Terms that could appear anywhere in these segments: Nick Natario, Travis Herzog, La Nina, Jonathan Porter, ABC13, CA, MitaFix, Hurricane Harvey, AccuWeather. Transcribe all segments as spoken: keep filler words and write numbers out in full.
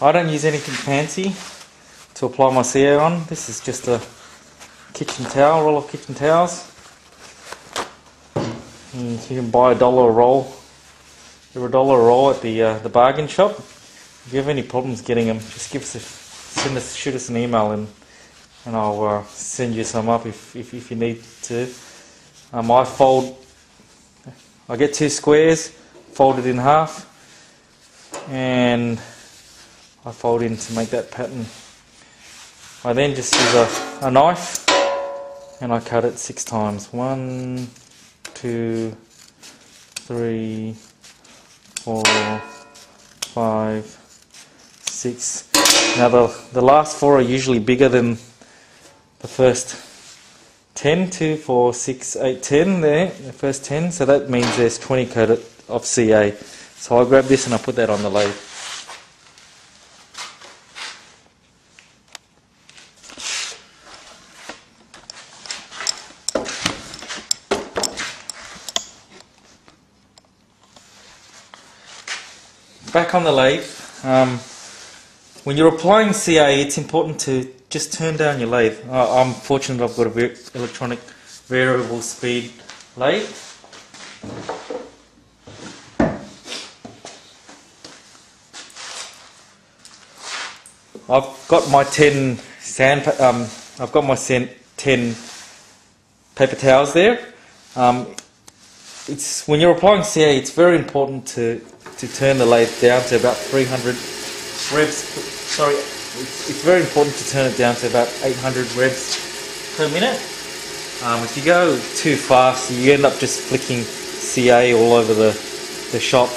I don't use anything fancy to apply my C A on. This is just a kitchen towel, roll of kitchen towels. And you can buy a dollar a roll. They're a dollar a roll at the uh, the bargain shop. If you have any problems getting them, just give us a send us shoot us an email and and I'll uh, send you some up if if, if you need to. Um, I fold. I get two squares, fold it in half, and I fold in to make that pattern. I then just use a, a knife and I cut it six times. One, two, three, four, five, six. Now the, the last four are usually bigger than the first ten. Two, four, six, eight, ten there, the first ten. So that means there's twenty coated of C A. So I'll grab this and I'll put that on the lathe. Back on the lathe, um, when you're applying C A, it's important to just turn down your lathe. Oh, I'm fortunate I've got an electronic variable speed lathe. I've got my ten sand. Um, I've got my ten paper towels there. Um, it's when you're applying C A, it's very important to. to turn the lathe down to about three hundred revs. Sorry, it's, it's very important to turn it down to about eight hundred revs per minute. Um, if you go too fast, you end up just flicking C A all over the, the shop.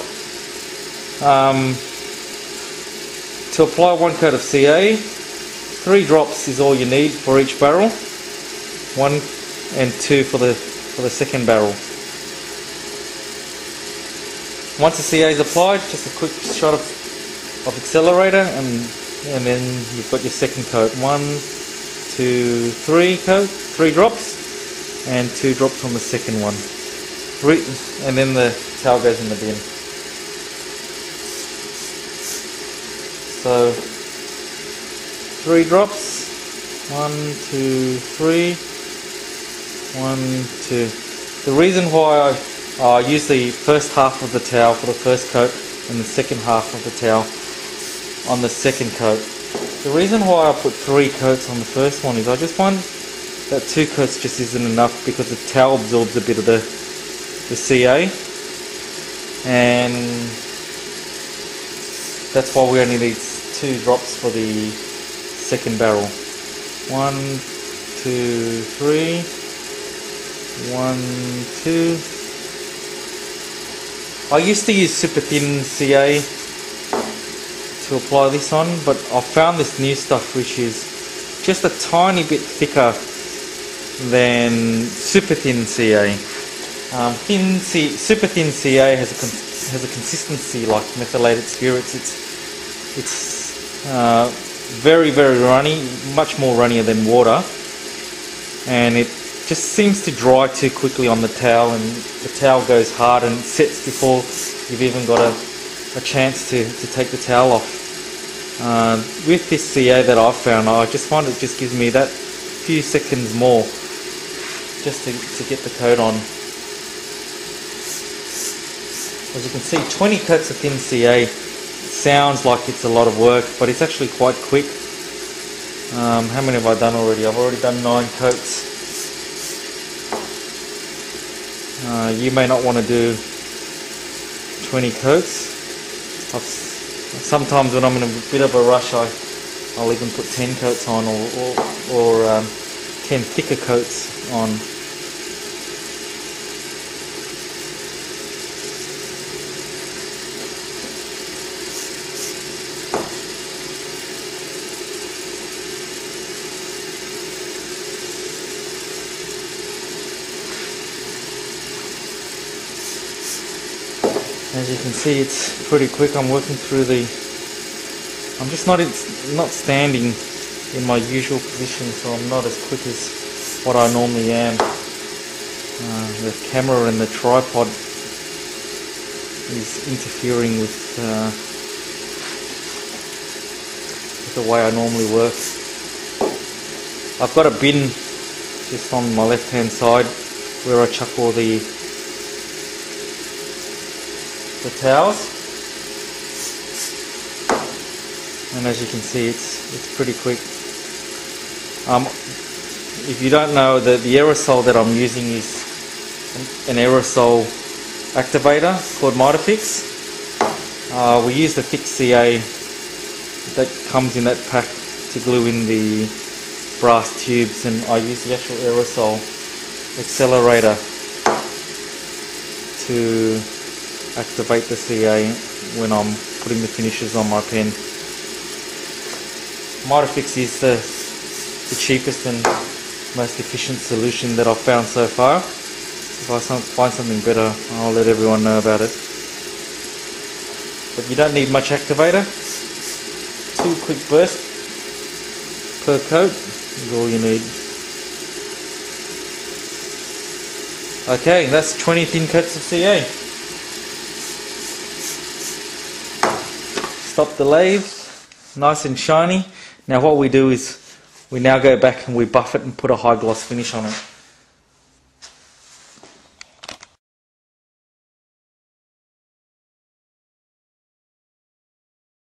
Um, to apply one coat of C A, three drops is all you need for each barrel, one and two for the for the second barrel. Once the C A is applied, just a quick shot of, of accelerator, and and then you've got your second coat. One, two, three coat, three drops, and two drops on the second one. Three, and then the towel goes in the bin. So three drops. One, two, three. One, two. The reason why I I uh, use the first half of the towel for the first coat and the second half of the towel on the second coat. The reason why I put three coats on the first one is I just find that two coats just isn't enough because the towel absorbs a bit of the, the C A, and that's why we only need two drops for the second barrel. One, two, three. One, two. I used to use super thin C A to apply this on, but I found this new stuff which is just a tiny bit thicker than super thin C A. Um, thin C super thin C A has a cons has a consistency like methylated spirits. It's it's uh, very very runny, much more runnier than water, and it just seems to dry too quickly on the towel, and the towel goes hard and sets before you've even got a, a chance to, to take the towel off. Uh, with this C A that I've found, I just find it just gives me that few seconds more just to, to get the coat on. As you can see, twenty coats of thin C A sounds like it's a lot of work, but it's actually quite quick. Um, how many have I done already? I've already done nine coats. Uh, you may not want to do twenty coats. I've, sometimes when I'm in a bit of a rush, I, I'll even put ten coats on, or, or, or um, ten thicker coats on. As you can see, it's pretty quick. I'm working through the... I'm just not it's not standing in my usual position, so I'm not as quick as what I normally am. Uh, the camera and the tripod is interfering with uh, the way I normally work. I've got a bin just on my left hand side where I chuck all the the towels, and as you can see, it's it's pretty quick. Um, if you don't know, the, the aerosol that I'm using is an aerosol activator called MitaFix. Uh, we use the Fix C A that comes in that pack to glue in the brass tubes, and I use the actual aerosol accelerator to activate the C A when I'm putting the finishes on my pen. MitaFix is the, the cheapest and most efficient solution that I've found so far. If I some, find something better, I'll let everyone know about it. But you don't need much activator. Two quick bursts per coat is all you need. Okay, that's twenty thin coats of C A. Stop the lathe, nice and shiny. Now what we do is we now go back and we buff it and put a high gloss finish on it.